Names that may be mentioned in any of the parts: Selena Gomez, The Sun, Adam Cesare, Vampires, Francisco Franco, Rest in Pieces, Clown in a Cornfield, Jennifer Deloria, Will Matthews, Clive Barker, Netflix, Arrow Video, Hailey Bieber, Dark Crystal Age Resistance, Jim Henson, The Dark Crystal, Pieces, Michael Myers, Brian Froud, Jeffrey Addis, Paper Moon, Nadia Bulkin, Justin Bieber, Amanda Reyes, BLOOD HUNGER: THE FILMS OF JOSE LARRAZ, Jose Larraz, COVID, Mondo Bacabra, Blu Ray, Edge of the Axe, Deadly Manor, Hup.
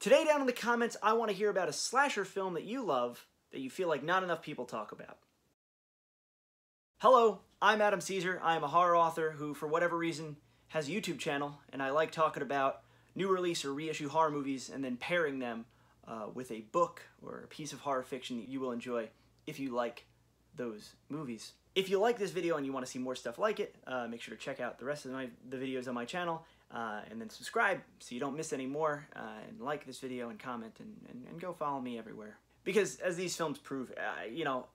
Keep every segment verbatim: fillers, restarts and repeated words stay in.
Today, down in the comments, I want to hear about a slasher film that you love that you feel like not enough people talk about. Hello, I'm Adam Cesare. I am a horror author who, for whatever reason, has a YouTube channel, and I like talking about new release or reissue horror movies and then pairing them uh, with a book or a piece of horror fiction that you will enjoy if you like those movies. If you like this video and you want to see more stuff like it, uh, make sure to check out the rest of my, the videos on my channel, uh, and then subscribe so you don't miss any more, uh, and like this video and comment and, and, and go follow me everywhere. Because as these films prove, uh, you know,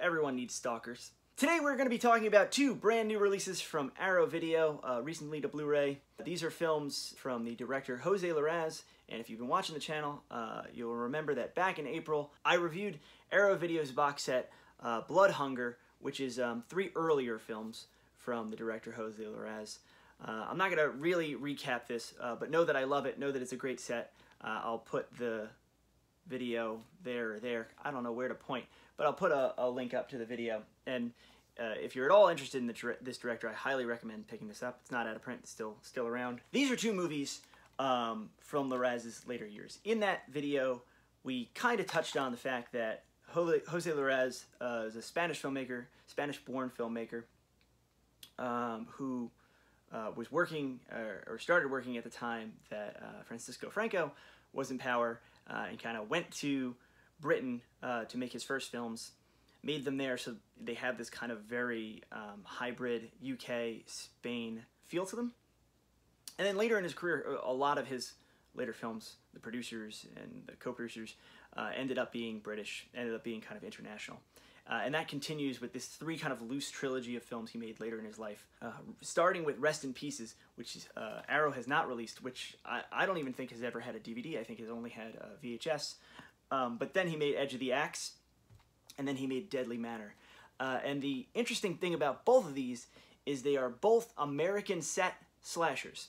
everyone needs stalkers. Today we're going to be talking about two brand new releases from Arrow Video, uh, recently to Blu-ray. These are films from the director Jose Larraz, and if you've been watching the channel, uh, you'll remember that back in April, I reviewed Arrow Video's box set, uh, Blood Hunger, which is um, three earlier films from the director Jose Larraz. Uh, I'm not going to really recap this, uh, but know that I love it, know that it's a great set. Uh, I'll put the video there or there. I don't know where to point, but I'll put a, a link up to the video. And uh, if you're at all interested in the, this director, I highly recommend picking this up. It's not out of print, it's still, still around. These are two movies um, from Larraz's later years. In that video, we kind of touched on the fact that Jose Larraz uh, is a Spanish filmmaker, Spanish-born filmmaker, um, who uh, was working, or, or started working at the time that uh, Francisco Franco was in power, uh, and kind of went to Britain uh, to make his first films, made them there, so they have this kind of very um, hybrid U K Spain feel to them. And then later in his career, a lot of his later films, the producers and the co-producers, Uh, ended up being British, ended up being kind of international. Uh, and that continues with this three kind of loose trilogy of films he made later in his life, uh, starting with Rest in Pieces, which is, uh, Arrow has not released, which I, I don't even think has ever had a D V D. I think has only had a V H S. Um, but then he made Edge of the Axe, and then he made Deadly Manor. Uh, and the interesting thing about both of these is they are both American set slashers.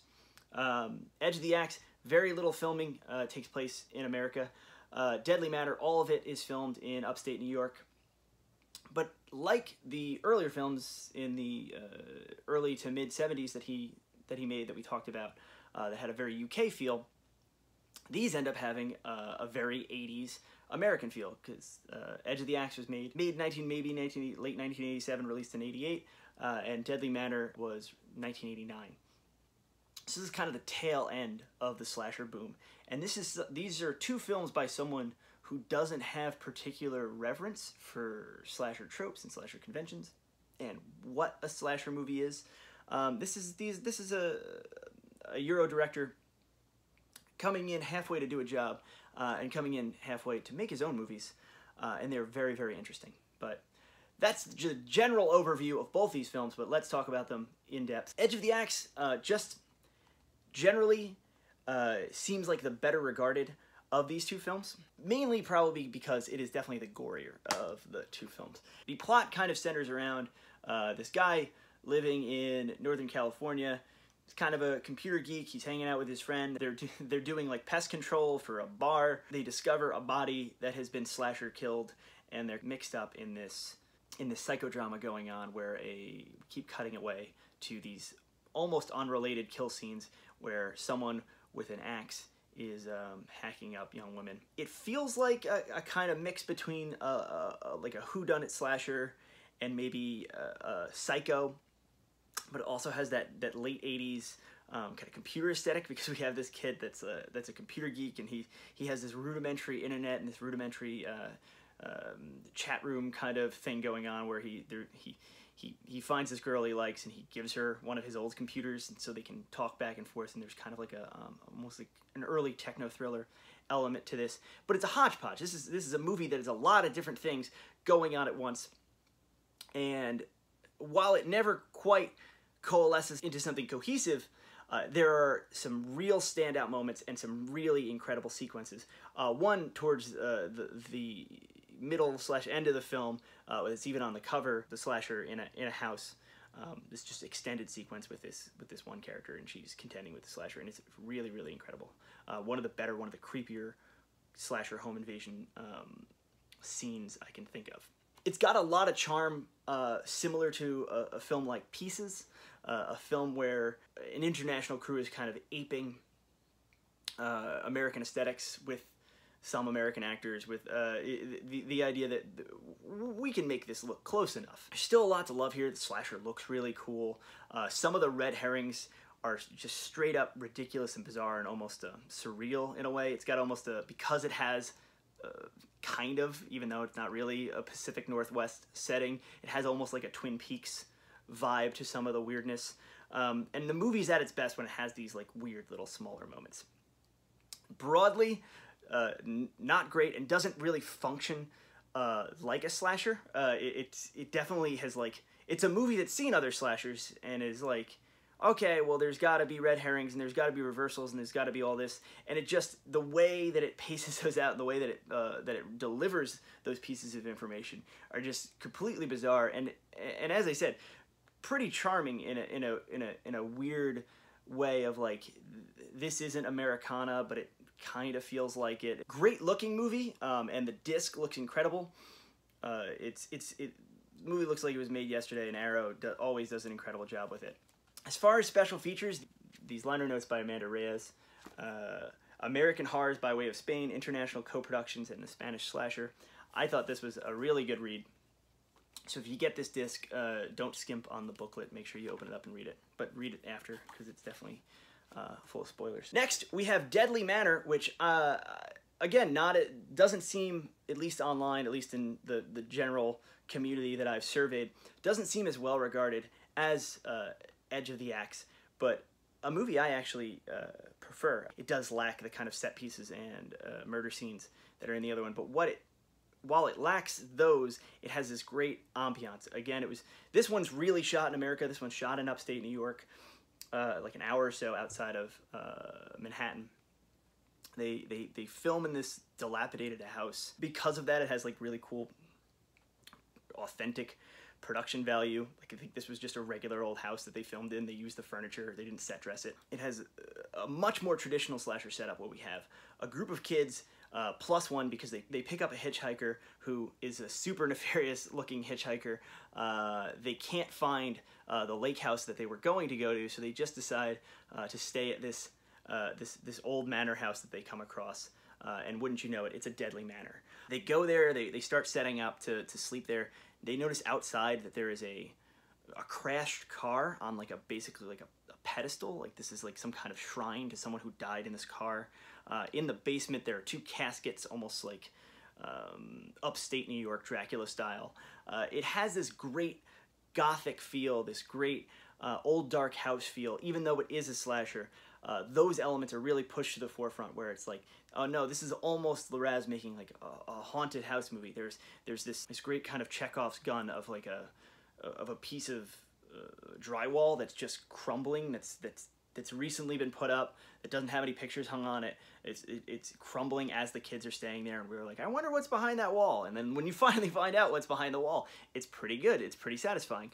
Um, Edge of the Axe, very little filming uh, takes place in America. Uh, Deadly Manor, all of it is filmed in upstate New York. But like the earlier films in the uh, early to mid seventies that he that he made that we talked about, uh, that had a very U K feel, these end up having uh, a very eighties American feel, because uh, Edge of the Axe was made made nineteen maybe nineteen, late nineteen eighty-seven, released in eighty-eight, uh, and Deadly Manor was nineteen eighty-nine. So this is kind of the tail end of the slasher boom. And this is these are two films by someone who doesn't have particular reverence for slasher tropes and slasher conventions and what a slasher movie is. Um, this is these this is a, a Euro director coming in halfway to do a job uh, and coming in halfway to make his own movies. Uh, and they're very, very interesting. But that's the general overview of both these films, but let's talk about them in depth. Edge of the Axe, uh, just... generally uh, seems like the better regarded of these two films, mainly probably because it is definitely the gorier of the two films. The plot kind of centers around uh, this guy living in Northern California. He's kind of a computer geek. He's hanging out with his friend. They're, do they're doing like pest control for a bar. They discover a body that has been slasher killed, and they're mixed up in this, in this psychodrama going on where a keep cutting away to these almost unrelated kill scenes where someone with an axe is um, hacking up young women. It feels like a, a kind of mix between a, a, a, like a whodunit slasher and maybe a, a Psycho, but it also has that, that late eighties um, kind of computer aesthetic, because we have this kid that's a, that's a computer geek, and he, he has this rudimentary internet and this rudimentary uh, um, chat room kind of thing going on where he, there, he He, he finds this girl he likes, and he gives her one of his old computers, and so they can talk back and forth, and there's kind of like a um, almost like an early techno-thriller element to this. But it's a hodgepodge. This is, this is a movie that is a lot of different things going on at once. And while it never quite coalesces into something cohesive, uh, there are some real standout moments and some really incredible sequences. Uh, one towards uh, the... the middle slash end of the film, uh, it's even on the cover, the slasher in a, in a house, um, this just extended sequence with this with this one character, and she's contending with the slasher, and it's really, really incredible. Uh, one of the better, one of the creepier slasher home invasion um, scenes I can think of. It's got a lot of charm, uh, similar to a, a film like Pieces, uh, a film where an international crew is kind of aping uh, American aesthetics with some American actors, with uh, the, the idea that we can make this look close enough. There's still a lot to love here. The slasher looks really cool. Uh, some of the red herrings are just straight up ridiculous and bizarre and almost uh, surreal in a way. It's got almost a, because it has uh, kind of, even though it's not really a Pacific Northwest setting, it has almost like a Twin Peaks vibe to some of the weirdness. Um, and the movie's at its best when it has these like weird little smaller moments. Broadly, Uh, not great, and doesn't really function uh, like a slasher. Uh, it, it's, it definitely has, like, it's a movie that's seen other slashers and is like, okay, well, there's got to be red herrings and there's got to be reversals and there's got to be all this. And it just, the way that it paces those out and the way that it, uh, that it delivers those pieces of information are just completely bizarre. And, and as I said, pretty charming in a, in a, in a, in a weird way of like, this isn't Americana, but it kind of feels like it. Great looking movie, um, and the disc looks incredible. Uh, it's it's it. The movie looks like it was made yesterday, and Arrow do, always does an incredible job with it. As far as special features, these liner notes by Amanda Reyes, uh, American Horrors by way of Spain, international co-productions, and the Spanish slasher. I thought this was a really good read. So if you get this disc, uh, don't skimp on the booklet. Make sure you open it up and read it, but read it after because it's definitely. Uh, full of spoilers. Next, we have Deadly Manor, which, uh, again, not it doesn't seem, at least online, at least in the, the general community that I've surveyed, doesn't seem as well regarded as uh, Edge of the Axe, but a movie I actually uh, prefer. It does lack the kind of set pieces and uh, murder scenes that are in the other one, but what it, while it lacks those, it has this great ambiance. Again, it was, this one's really shot in America, this one's shot in upstate New York, Uh, like an hour or so outside of uh, Manhattan. They, they they film in this dilapidated house. Because of that, it has like really cool, authentic production value. Like I think this was just a regular old house that they filmed in. They used the furniture. They didn't set dress it. It has a much more traditional slasher setup where we have a group of kids uh, plus one because they, they pick up a hitchhiker who is a super nefarious looking hitchhiker. Uh, they can't find Uh, the lake house that they were going to go to, so they just decide uh, to stay at this uh, this this old manor house that they come across, uh, and wouldn't you know it, it's a deadly manor. They go there, they, they start setting up to, to sleep there. They notice outside that there is a a crashed car on like a basically like a, a pedestal, like this is like some kind of shrine to someone who died in this car. Uh, in the basement there are two caskets, almost like um, upstate New York Dracula style. Uh, it has this great Gothic feel, this great uh, old dark house feel, even though it is a slasher. Uh, those elements are really pushed to the forefront where it's like, oh no, this is almost Larraz making like a, a haunted house movie. There's there's this, this great kind of Chekhov's gun of like a of a piece of uh, drywall that's just crumbling, that's that's that's recently been put up, that doesn't have any pictures hung on it. It's it, it's crumbling as the kids are staying there, and we were like, I wonder what's behind that wall. And then when you finally find out what's behind the wall, it's pretty good. It's pretty satisfying.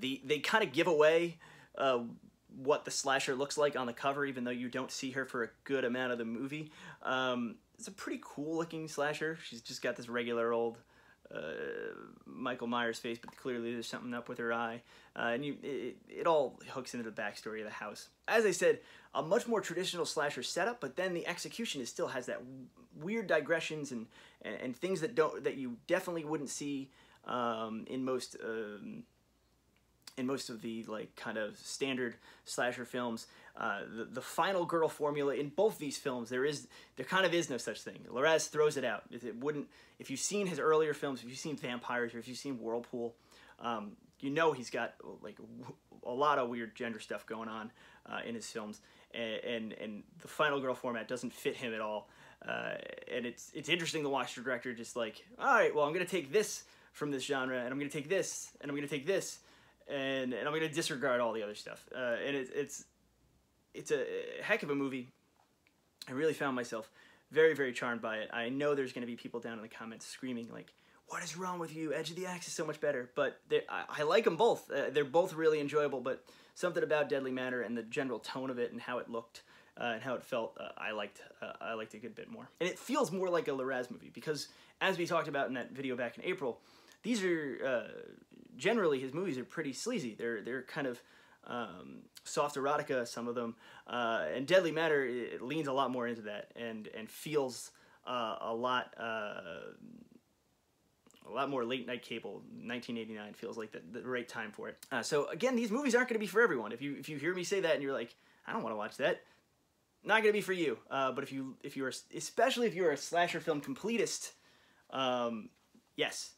The they kind of give away uh, what the slasher looks like on the cover, even though you don't see her for a good amount of the movie. Um, it's a pretty cool looking slasher. She's just got this regular old uh, Michael Myers face, but clearly there's something up with her eye. Uh, and you, it, it all hooks into the backstory of the house. As I said, a much more traditional slasher setup, but then the execution is still has that weird digressions and, and, and things that don't that you definitely wouldn't see um, in most um, in most of the like kind of standard slasher films. Uh, the, the final girl formula in both these films, there is there kind of is no such thing. Larraz throws it out. It, it wouldn't if you've seen his earlier films, if you've seen Vampires or if you've seen Whirlpool, um, you know he's got like a lot of weird gender stuff going on uh, in his films, and, and and the final girl format doesn't fit him at all. Uh, and it's it's interesting to watch the director just like, all right, well I'm gonna take this from this genre, and I'm gonna take this, and I'm gonna take this, and and I'm gonna disregard all the other stuff. Uh, and it, it's it's a heck of a movie. I really found myself very, very charmed by it. I know there's going to be people down in the comments screaming like, what is wrong with you? Edge of the Axe is so much better. But I, I like them both. Uh, they're both really enjoyable, but something about Deadly Manor and the general tone of it and how it looked uh, and how it felt, uh, I liked uh, I liked a good bit more. And it feels more like a Larraz movie because, as we talked about in that video back in April, these are, uh, generally his movies are pretty sleazy. They're, they're kind of um, soft erotica, some of them, uh, and Deadly Manor it leans a lot more into that and and feels uh, a lot uh, a lot more late night cable. nineteen eighty-nine feels like the, the right time for it. Uh, so again, these movies aren't going to be for everyone. If you if you hear me say that and you're like, I don't want to watch that, not going to be for you. Uh, but if you if you're especially if you're a slasher film completist, um, yes.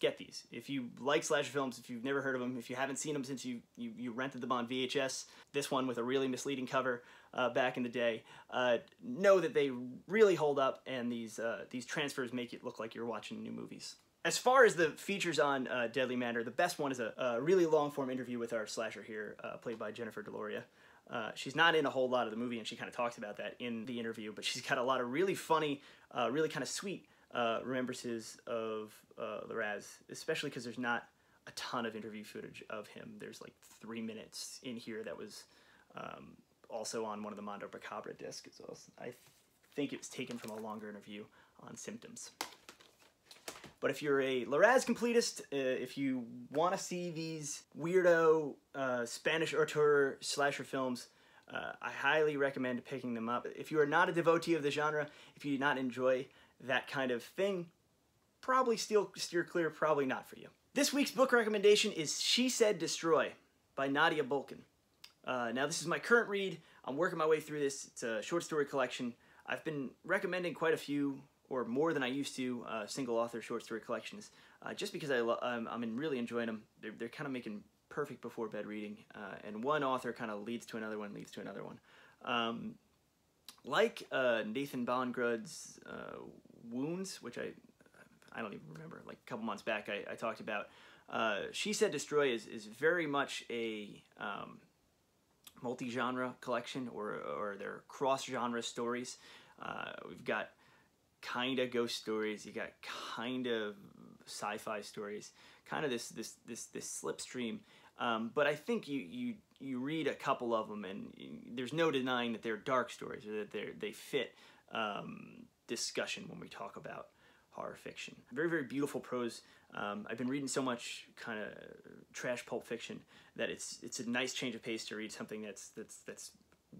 Get these. If you like slasher films, if you've never heard of them, if you haven't seen them since you, you, you rented them on V H S, this one with a really misleading cover uh, back in the day, uh, know that they really hold up, and these, uh, these transfers make it look like you're watching new movies. As far as the features on uh, Deadly Manor, the best one is a, a really long-form interview with our slasher here, uh, played by Jennifer Deloria. Uh, she's not in a whole lot of the movie, and she kind of talks about that in the interview, but she's got a lot of really funny, uh, really kind of sweet Uh, remembrances of uh, Larraz, especially because there's not a ton of interview footage of him. There's like three minutes in here that was um, also on one of the Mondo Bacabra discs. As well. I th think it was taken from a longer interview on Symptoms. But if you're a Larraz completist, uh, if you want to see these weirdo uh, Spanish auteur slasher films, uh, I highly recommend picking them up. If you are not a devotee of the genre, if you do not enjoy that kind of thing, probably still steer clear, probably not for you. This week's book recommendation is She Said Destroy by Nadia Bulkin. Uh, now this is my current read. I'm working my way through this. It's a short story collection. I've been recommending quite a few, or more than I used to, uh, single author short story collections, uh, just because I I'm, I'm really enjoying them. They're, they're kind of making perfect before bed reading, uh, and one author kind of leads to another one, leads to another one. Um, like uh, Nathan Ballengrud's uh, Wounds, which I I don't even remember, like a couple months back I, I talked about, uh, She Said Destroy is, is very much a um, multi-genre collection, or, or their cross-genre stories. Uh, we've got kind of ghost stories, you got kind of sci-fi stories, kind of this, this, this, this slipstream, um, but I think you, you you read a couple of them and there's no denying that they're dark stories, or that they they fit um, discussion when we talk about horror fiction. Very, very beautiful prose. Um, I've been reading so much kind of trash pulp fiction that it's it's a nice change of pace to read something that's that's that's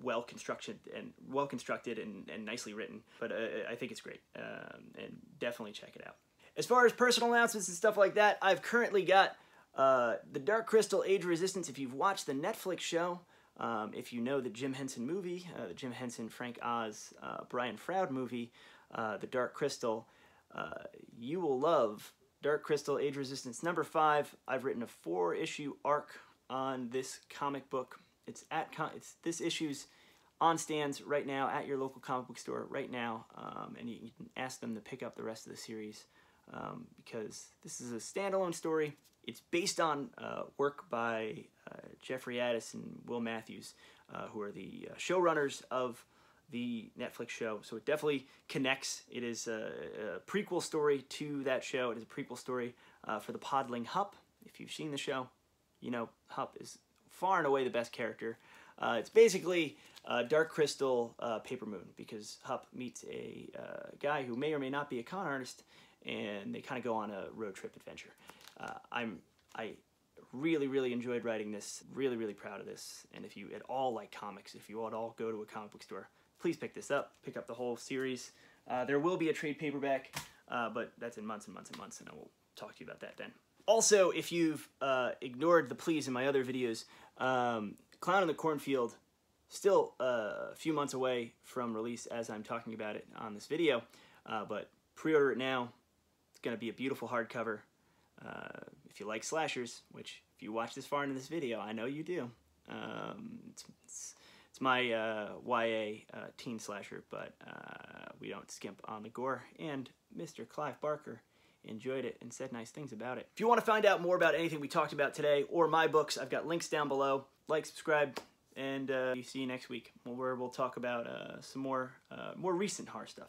well constructed and well constructed and, and nicely written. But uh, I think it's great, um, and definitely check it out. As far as personal announcements and stuff like that, I've currently got Uh, The Dark Crystal Age Resistance. If you've watched the Netflix show, um, if you know the Jim Henson movie, uh, the Jim Henson, Frank Oz, uh, Brian Froud movie, uh, The Dark Crystal, uh, you will love Dark Crystal Age Resistance number five. I've written a four issue arc on this comic book. It's at com it's, this issue's on stands right now at your local comic book store right now, um, and you, you can ask them to pick up the rest of the series, um, because this is a standalone story. It's based on uh, work by uh, Jeffrey Addis and Will Matthews, uh, who are the uh, showrunners of the Netflix show. So it definitely connects. It is a, a prequel story to that show. It is a prequel story uh, for the podling Hup. If you've seen the show, you know Hup is far and away the best character. Uh, it's basically uh, Dark Crystal, uh, Paper Moon, because Hup meets a uh, guy who may or may not be a con artist, and they kind of go on a road trip adventure. Uh, I'm, I really, really enjoyed writing this, really, really proud of this, and if you at all like comics, if you at all go to a comic book store, please pick this up, pick up the whole series. Uh, there will be a trade paperback, uh, but that's in months and months and months, and I will talk to you about that then. Also, if you've uh, ignored the pleas in my other videos, um, Clown in a Cornfield, still uh, a few months away from release as I'm talking about it on this video, uh, but pre-order it now. It's going to be a beautiful hardcover. Uh, if you like slashers, which if you watch this far into this video, I know you do. Um, it's, it's, it's my uh, Y A uh, teen slasher, but uh, we don't skimp on the gore. And Mister Clive Barker enjoyed it and said nice things about it. If you want to find out more about anything we talked about today or my books, I've got links down below. Like, subscribe, and uh, see you next week, where we'll talk about uh, some more, uh, more recent horror stuff.